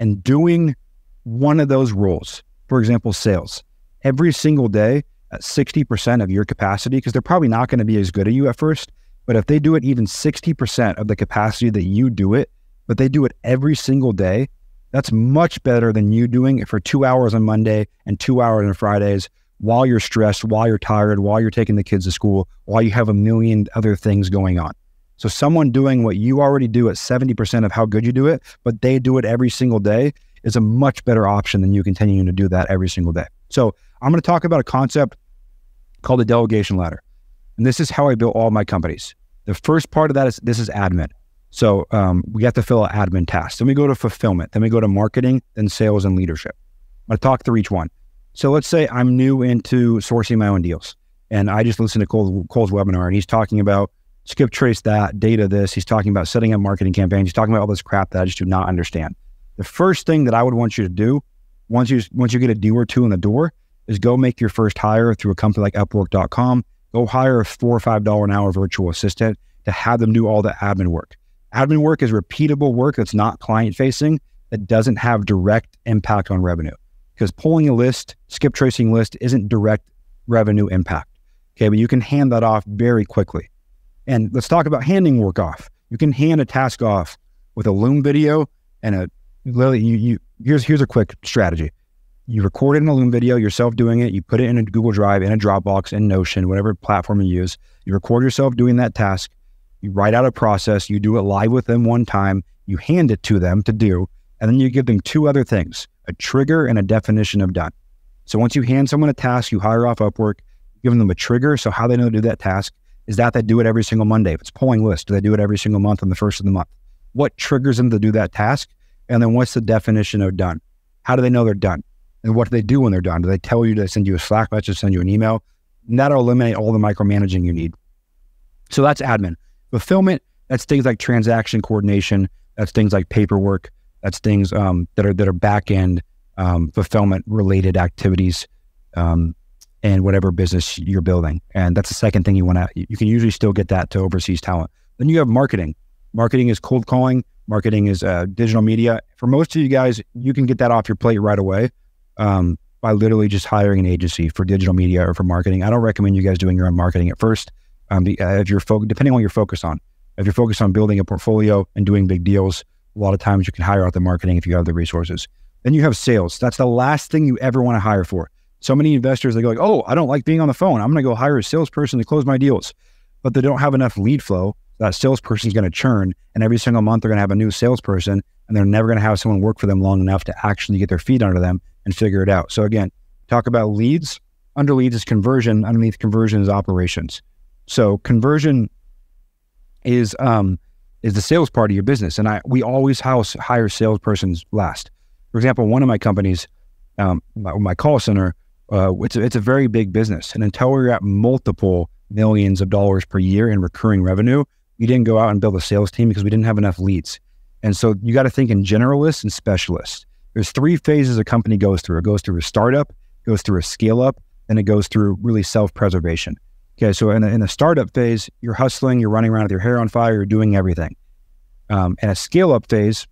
and doing one of those roles, for example, sales, every single day at 60% of your capacity, because they're probably not going to be as good at you at first, but if they do it even 60% of the capacity that you do it, but they do it every single day, that's much better than you doing it for 2 hours on Monday and 2 hours on Fridays while you're stressed, while you're tired, while you're taking the kids to school, while you have a million other things going on. So someone doing what you already do at 70% of how good you do it, but they do it every single day, is a much better option than you continuing to do that every single day. So I'm going to talk about a concept called the delegation ladder. And this is how I built all my companies. The first part of that is, this is admin. So we have to fill out admin tasks. Then we go to fulfillment. Then we go to marketing, then sales and leadership. I'm going to talk through each one. So let's say I'm new into sourcing my own deals. And I just listened to Cole's webinar, and he's talking about skip trace that, data this. He's talking about setting up marketing campaigns. He's talking about all this crap that I just do not understand. The first thing that I would want you to do once you get a deal or two in the door is go make your first hire through a company like upwork.com. Go hire a $4 or $5 an hour virtual assistant to have them do all the admin work. Admin work is repeatable work that's not client-facing, that doesn't have direct impact on revenue. Because pulling a list, skip tracing list, isn't direct revenue impact. Okay, but you can hand that off very quickly. And let's talk about handing work off. You can hand a task off with a Loom video and a, here's a quick strategy. You record it in a Loom video, yourself doing it, you put it in a Google Drive, in a Dropbox, in Notion, whatever platform you use. You record yourself doing that task. You write out a process, you do it live with them one time, you hand it to them to do, and then you give them two other things, a trigger and a definition of done. So once you hand someone a task, you hire off Upwork, giving them a trigger. So how they know to do that task is that they do it every single Monday. If it's pulling lists, do they do it every single month on the first of the month? What triggers them to do that task? And then what's the definition of done? How do they know they're done? And what do they do when they're done? Do they tell you, do they send you a Slack message, send you an email? And that'll eliminate all the micromanaging you need. So that's admin. Fulfillment, that's things like transaction coordination, that's things like paperwork, that's things that are back-end fulfillment-related activities. in whatever business you're building. And that's the second thing you want to, you can usually still get that to overseas talent. Then you have marketing. Marketing is cold calling. Marketing is digital media. For most of you guys, you can get that off your plate right away by literally just hiring an agency for digital media or for marketing. I don't recommend you guys doing your own marketing at first. If you're depending on what you're focused on. If you're focused on building a portfolio and doing big deals, a lot of times you can hire out the marketing if you have the resources. Then you have sales. That's the last thing you ever want to hire for. So many investors, they go like, oh, I don't like being on the phone. I'm going to go hire a salesperson to close my deals. But they don't have enough lead flow. That salesperson is going to churn, and every single month they're going to have a new salesperson, and they're never going to have someone work for them long enough to actually get their feet under them and figure it out. So again, talk about leads. Under leads is conversion. Underneath conversion is operations. So conversion is the sales part of your business. And we always hire salespersons last. For example, one of my companies, my call center, it's a very big business. And until we're at multiple millions of dollars per year in recurring revenue, we didn't go out and build a sales team because we didn't have enough leads. And so you got to think in generalists and specialists. There's three phases a company goes through. It goes through a startup, it goes through a scale up, and it goes through really self-preservation. Okay, so in the startup phase, you're hustling, you're running around with your hair on fire, you're doing everything. In a scale-up phase,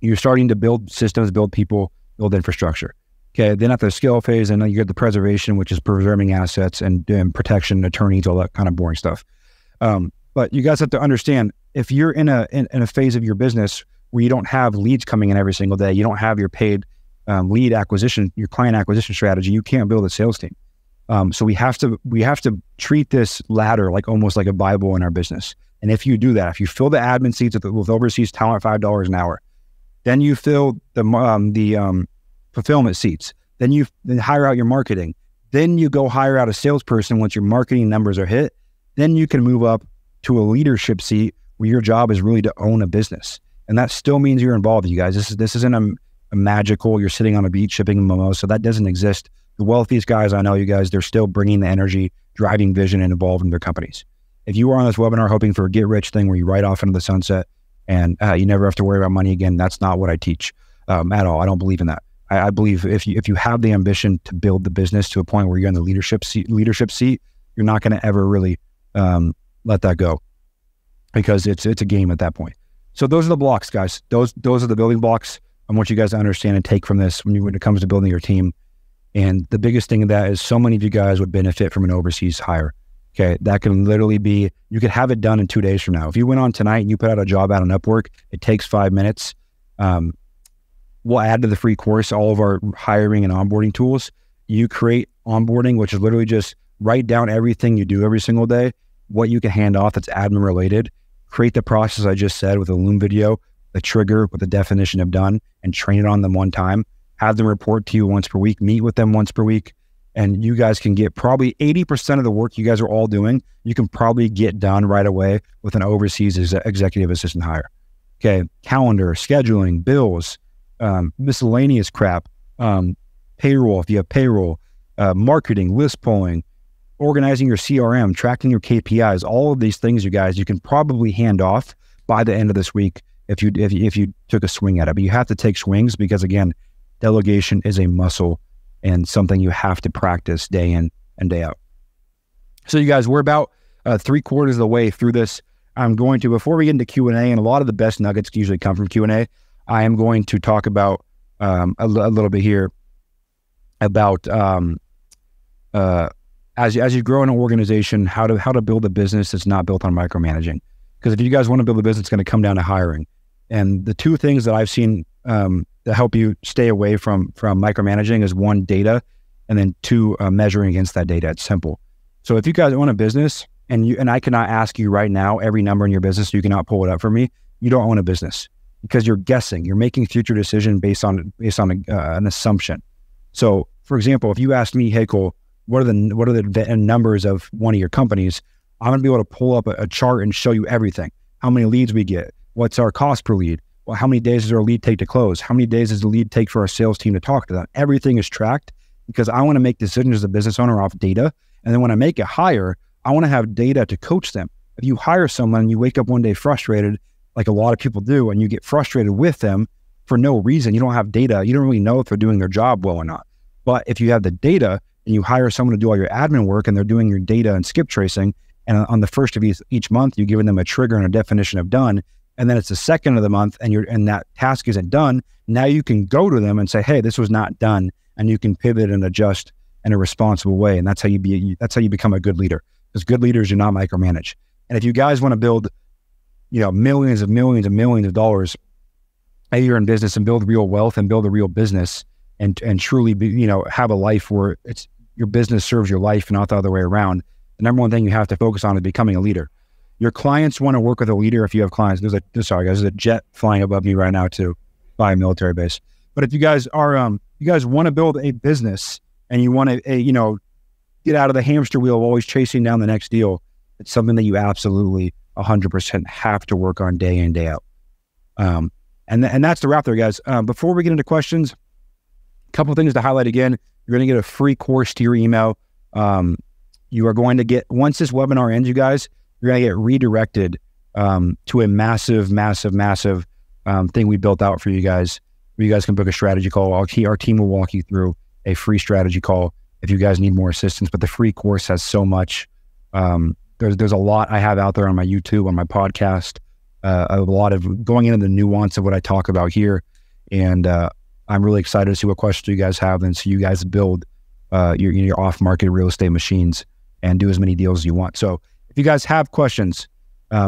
you're starting to build systems, build people, build infrastructure. Okay, then after the scale phase, and you get the preservation, which is preserving assets and protection, attorneys, all that kind of boring stuff. But you guys have to understand, if you're in a phase of your business where you don't have leads coming in every single day, you don't have your paid lead acquisition, your client acquisition strategy, you can't build a sales team. So we have to treat this ladder like almost like a Bible in our business. And if you do that, if you fill the admin seats with overseas talent, $5 an hour, then you fill the fulfillment seats, then you hire out your marketing, then you go hire out a salesperson. Once your marketing numbers are hit, then you can move up to a leadership seat where your job is really to own a business. And that still means you're involved, you guys. This isn't a magical, you're sitting on a beach shipping a mimosa. That doesn't exist. The wealthiest guys I know, you guys, they're still bringing the energy, driving vision, and involved in their companies. If you are on this webinar hoping for a get-rich thing where you ride off into the sunset and you never have to worry about money again, that's not what I teach at all. I don't believe in that. I believe if you have the ambition to build the business to a point where you're in the leadership seat, you're not going to ever really let that go, because it's a game at that point. So those are the blocks, guys. Those are the building blocks. I want you guys to understand and take from this when it comes to building your team. And the biggest thing of that is so many of you guys would benefit from an overseas hire. Okay. That can literally be, you could have it done in 2 days from now. If you went on tonight and you put out a job out on Upwork, it takes 5 minutes. We'll add to the free course all of our hiring and onboarding tools. You create onboarding, which is literally just write down everything you do every single day, what you can hand off that's admin related, create the process I just said with a Loom video, the trigger with the definition of done, and train it on them one time. Have them report to you once per week, meet with them once per week, and you guys can get probably 80% of the work you guys are all doing, you can probably get done right away with an overseas executive assistant hire. Okay, calendar, scheduling, bills, miscellaneous crap, payroll, if you have payroll, marketing, list polling, organizing your CRM, tracking your KPIs, all of these things, you guys, you can probably hand off by the end of this week if you took a swing at it. But you have to take swings, because again, delegation is a muscle and something you have to practice day in and day out. So you guys, we're about 3/4 of the way through this. I'm going to, before we get into Q&A, and a lot of the best nuggets usually come from Q&A, I am going to talk about a little bit here about as you grow in an organization, how to build a business that's not built on micromanaging. Because if you guys want to build a business, it's going to come down to hiring. And the two things that I've seen to help you stay away from micromanaging is one, data, and then two, measuring against that data. It's simple. So if you guys own a business and I cannot ask you right now every number in your business, you cannot pull it up for me, you don't own a business, because you're guessing. You're making future decision based on an assumption. So for example, if you asked me, hey Cole, what are the numbers of one of your companies? I'm going to be able to pull up a chart and show you everything. How many leads we get? What's our cost per lead? Well, how many days does our lead take to close? How many days does the lead take for our sales team to talk to them? Everything is tracked, because I want to make decisions as a business owner off data. And then when I make a hire, I want to have data to coach them. If you hire someone and you wake up one day frustrated, like a lot of people do, and you get frustrated with them for no reason, you don't have data. You don't really know if they're doing their job well or not. But if you have the data, and you hire someone to do all your admin work and they're doing your data and skip tracing. And on the first of each month, you're giving them a trigger and a definition of done. And then it's the second of the month and that task isn't done. Now you can go to them and say, hey, this was not done. And you can pivot and adjust in a responsible way. And that's how you become a good leader, because good leaders do not micromanage. And if you guys want to build, you know, millions and millions and millions of dollars a year in business and build real wealth and build a real business and truly be, you know, have a life where it's your business serves your life and not the other way around. The number one thing you have to focus on is becoming a leader. Your clients want to work with a leader. If you have clients, there's a jet flying above me right now too, by a military base. But if you guys are, you guys want to build a business and you want to, you know, get out of the hamster wheel of always chasing down the next deal, it's something that you absolutely 100% have to work on day in, day out. And that's the wrap there, guys. Before we get into questions, a couple of things to highlight again. You're going to get a free course to your email. You are going to get, once this webinar ends, you guys, you're going to get redirected to a massive, massive, massive thing we built out for you guys. Where you guys can book a strategy call. Our team will walk you through a free strategy call if you guys need more assistance. But the free course has so much. There's a lot I have out there on my YouTube, on my podcast, a lot of going into the nuance of what I talk about here. And I'm really excited to see what questions you guys have and so you guys build your off-market real estate machines and do as many deals as you want. So if you guys have questions,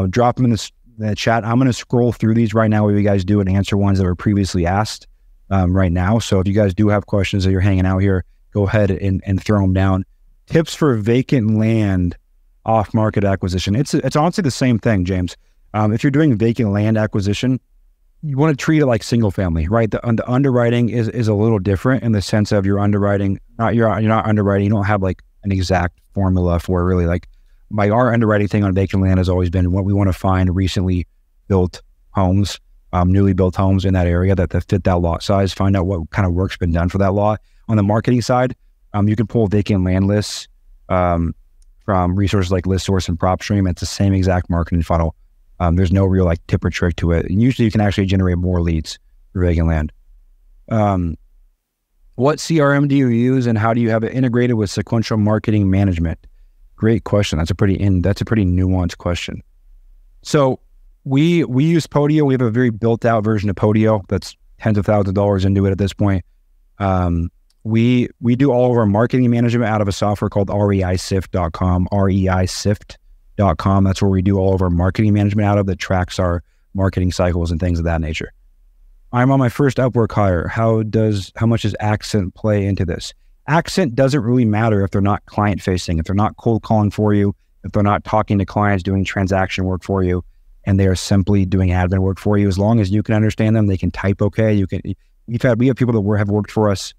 drop them in the chat. I'm going to scroll through these right now where you guys do and answer ones that were previously asked right now. So if you guys do have questions that you're hanging out here, go ahead and throw them down. Tips for vacant land off-market acquisition. It's honestly the same thing, James. If you're doing vacant land acquisition, you want to treat it like single family, right? The underwriting is a little different in the sense of you're not underwriting. You don't have like an exact formula for really like our underwriting thing on vacant land has always been what we want to find recently built homes, newly built homes in that area that fit that lot size, find out what kind of work's been done for that lot. On the marketing side, you can pull vacant land lists from resources like ListSource and PropStream. It's the same exact marketing funnel. There's no real like tip or trick to it. And usually you can actually generate more leads for vacant land. What CRM do you use and how do you have it integrated with sequential marketing management? Great question. That's a pretty nuanced question. So we use Podio. We have a very built out version of Podio that's tens of thousands of dollars into it at this point. We do all of our marketing management out of a software called reisift.com, reisift.com. That's where we do all of our marketing management out of that tracks our marketing cycles and things of that nature. I'm on my first Upwork hire. How much does accent play into this? Accent doesn't really matter if they're not client facing, if they're not cold calling for you, if they're not talking to clients, doing transaction work for you, and they are simply doing admin work for you. As long as you can understand them, they can type okay. We have people that have worked for us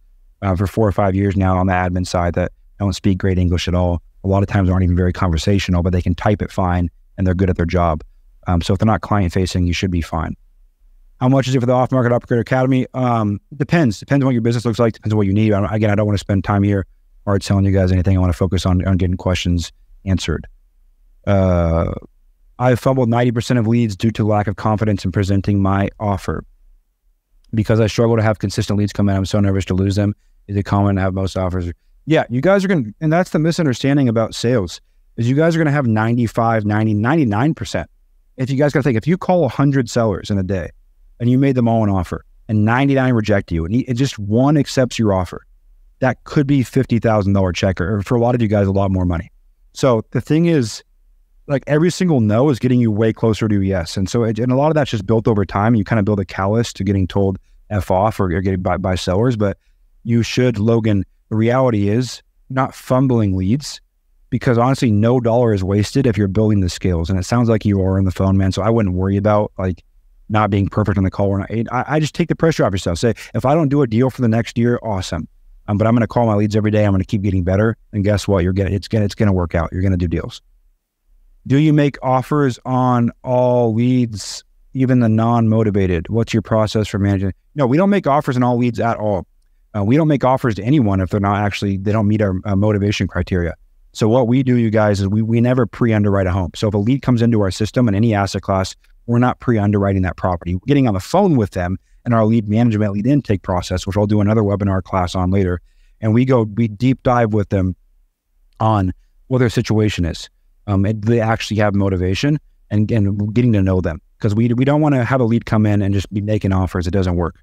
for 4 or 5 years now on the admin side that don't speak great English at all. A lot of times aren't even very conversational, but they can type it fine and they're good at their job. So if they're not client facing, you should be fine. How much is it for the Off-Market Operator Academy? Depends on what your business looks like. Depends on what you need. I don't want to spend time here or telling you guys anything. I want to focus on getting questions answered. I've fumbled 90% of leads due to lack of confidence in presenting my offer. Because I struggle to have consistent leads come in, I'm so nervous to lose them. Is it common to have most offers? Yeah, you guys are going to, and that's the misunderstanding about sales, is you guys are going to have 95, 90, 99%. If you guys got to think, if you call 100 sellers in a day, and you made them all an offer and 99 reject you and just one accepts your offer, that could be $50,000 check or for a lot of you guys, a lot more money. So the thing is like every single no is getting you way closer to yes. And so, and a lot of that's just built over time. You kind of build a callus to getting told F off or getting by sellers, but you should, Logan, the reality is not fumbling leads because honestly, no dollar is wasted if you're building the skills. And it sounds like you are on the phone, man. So I wouldn't worry about like, not being perfect on the call. Or not. I just take the pressure off yourself. Say, if I don't do a deal for the next year, awesome. But I'm going to call my leads every day. I'm going to keep getting better. And guess what? It's going to work out. You're going to do deals. Do you make offers on all leads, even the non-motivated? What's your process for managing? No, we don't make offers on all leads at all. We don't make offers to anyone if they're not actually, they don't meet our motivation criteria. So what we do, you guys, is we never pre-underwrite a home. So if a lead comes into our system in any asset class, we're not pre-underwriting that property. We're getting on the phone with them in our lead management, lead intake process, which I'll do another webinar class on later. and we deep dive with them on what their situation is. And they actually have motivation and getting to know them, because we don't want to have a lead come in and just be making offers. It doesn't work.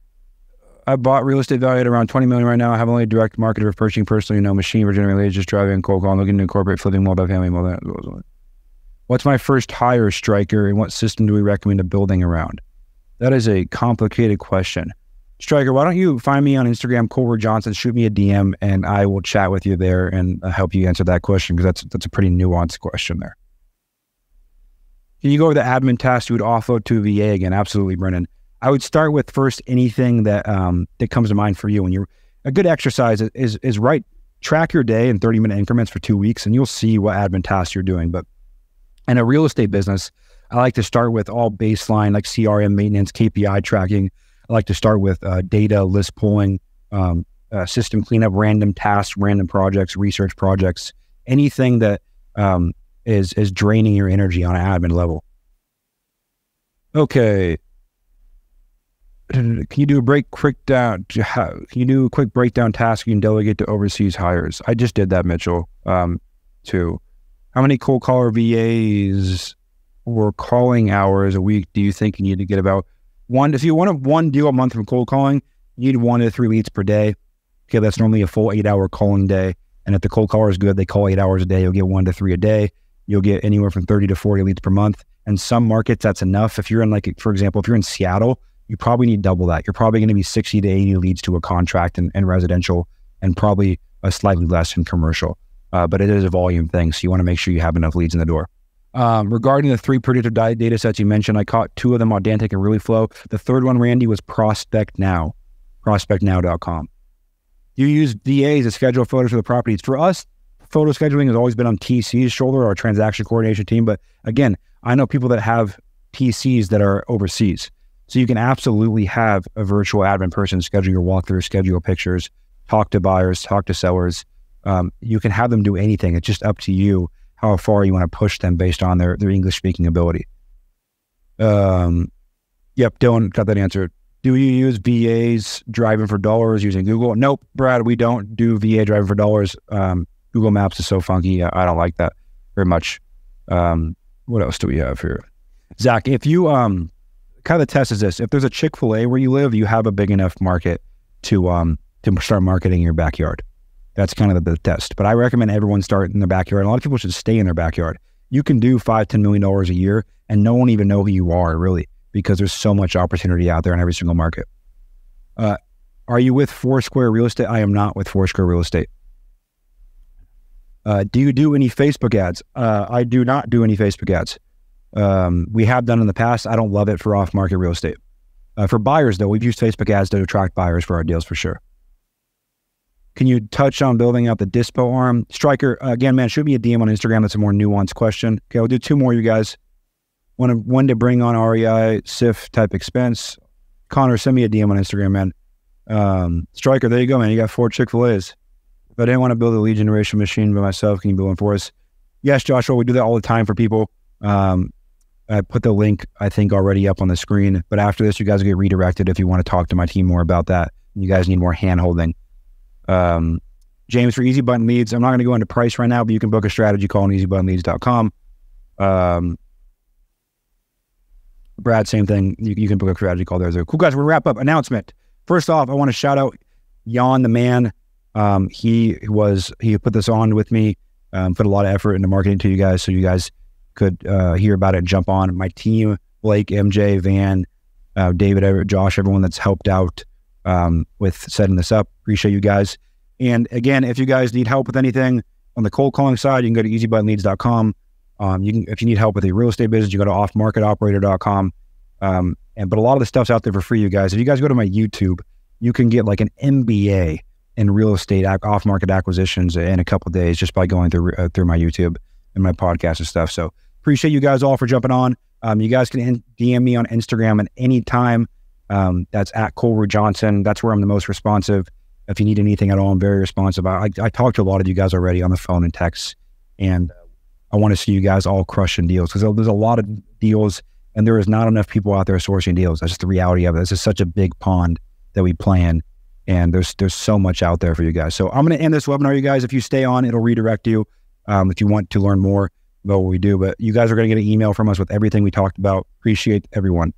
I bought real estate valued around 20 million right now. I have only a direct marketer purchasing personally, no machine regenerating leads, just driving cold calling, looking to incorporate flipping multifamily. What's my first hire, Striker, and what system do we recommend a building around? That is a complicated question. Striker, why don't you find me on Instagram, Cole Ruud Johnson, shoot me a DM, and I will chat with you there and help you answer that question, because that's a pretty nuanced question there. Can you go over the admin tasks you would offload to a VA again? Absolutely, Brennan. I would start with first anything that that comes to mind for you. When you're a good exercise is right, track your day in 30-minute increments for 2 weeks, and you'll see what admin tasks you're doing. But in a real estate business, I like to start with all baseline, like CRM maintenance, KPI tracking. I like to start with data, list pulling, system cleanup, random tasks, random projects, research projects, anything that is draining your energy on an admin level. Okay. Can you do a quick breakdown task you can delegate to overseas hires? I just did that, Mitchell, too. How many cold caller VAs or calling hours a week do you think you need to get about? One, if you want one deal a month from cold calling, you need 1 to 3 leads per day. Okay, that's normally a full 8-hour calling day. And if the cold caller is good, they call 8 hours a day. You'll get 1 to 3 a day. You'll get anywhere from 30 to 40 leads per month. And some markets, that's enough. If you're in, like, for example, if you're in Seattle, you probably need double that. You're probably going to be 60 to 80 leads to a contract in residential, and probably a slightly less in commercial. But it is a volume thing, so you want to make sure you have enough leads in the door. Regarding the 3 predictive data sets you mentioned, I caught 2 of them, Audantic and RealeFlow. The third one, Randy, was Prospect Now, prospectnow.com. You use VAs to schedule photos for the properties. For us, photo scheduling has always been on TC's shoulder, our transaction coordination team. But again, I know people that have TCs that are overseas. So you can absolutely have a virtual admin person schedule your walkthrough, schedule pictures, talk to buyers, talk to sellers. You can have them do anything. It's just up to you how far you want to push them based on their English speaking ability. Yep, Dylan got that answer. Do you use VAs driving for dollars using Google? Nope, Brad, we don't do VA driving for dollars. Google Maps is so funky. I don't like that very much. What else do we have here? Zach, if you, kind of the test is this: if there's a Chick-fil-A where you live, you have a big enough market to start marketing your backyard. That's kind of the test. But I recommend everyone start in their backyard. A lot of people should stay in their backyard. You can do $5-10 million a year and no one even know who you are, really, because there's so much opportunity out there in every single market. Are you with Foursquare Real Estate? I am not with Foursquare Real Estate. Do you do any Facebook ads? I do not do any Facebook ads. We have done in the past. I don't love it for off-market real estate. For buyers, though, we've used Facebook ads to attract buyers for our deals, for sure. Can you touch on building out the dispo arm? Striker, again, man, shoot me a DM on Instagram. That's a more nuanced question. Okay, we'll do 2 more, you guys. When to bring on REI, SIF type expense. Connor, send me a DM on Instagram, man. Striker, there you go, man. You got 4 Chick-fil-A's. If I didn't want to build a lead generation machine by myself, can you build one for us? Yes, Joshua, we do that all the time for people. I put the link, I think, already up on the screen. But after this, you guys will get redirected if you want to talk to my team more about that. You guys need more hand-holding. James, for Easy Button Leads, I'm not going to go into price right now, but you can book a strategy call on easybuttonleads.com. Brad, same thing. You can book a strategy call there. So, cool, guys, we'll wrap up. Announcement. First off, I want to shout out Jan, the man. He put this on with me, put a lot of effort into marketing to you guys, so you guys could hear about it and jump on. My team, Blake, MJ, Van, David, Everett, Josh, everyone that's helped out with setting this up. Appreciate you guys. And again, if you guys need help with anything on the cold calling side, you can go to easybuttonleads.com. If you need help with the real estate business, you go to offmarketoperator.com. But a lot of the stuff's out there for free, you guys. If you guys go to my YouTube, you can get like an MBA in real estate off-market acquisitions in a couple of days just by going through my YouTube and my podcast and stuff. So appreciate you guys all for jumping on. You guys can DM me on Instagram at any time. That's at Cole Ruud Johnson. That's where I'm the most responsive. If you need anything at all, I'm very responsive. I talked to a lot of you guys already on the phone and texts, and I want to see you guys all crushing deals, because there's a lot of deals and there is not enough people out there sourcing deals. That's just the reality of it. This is such a big pond that we play in, And there's so much out there for you guys. So I'm going to end this webinar, you guys. If you stay on, it'll redirect you. If you want to learn more about what we do, but you guys are going to get an email from us with everything we talked about. Appreciate everyone.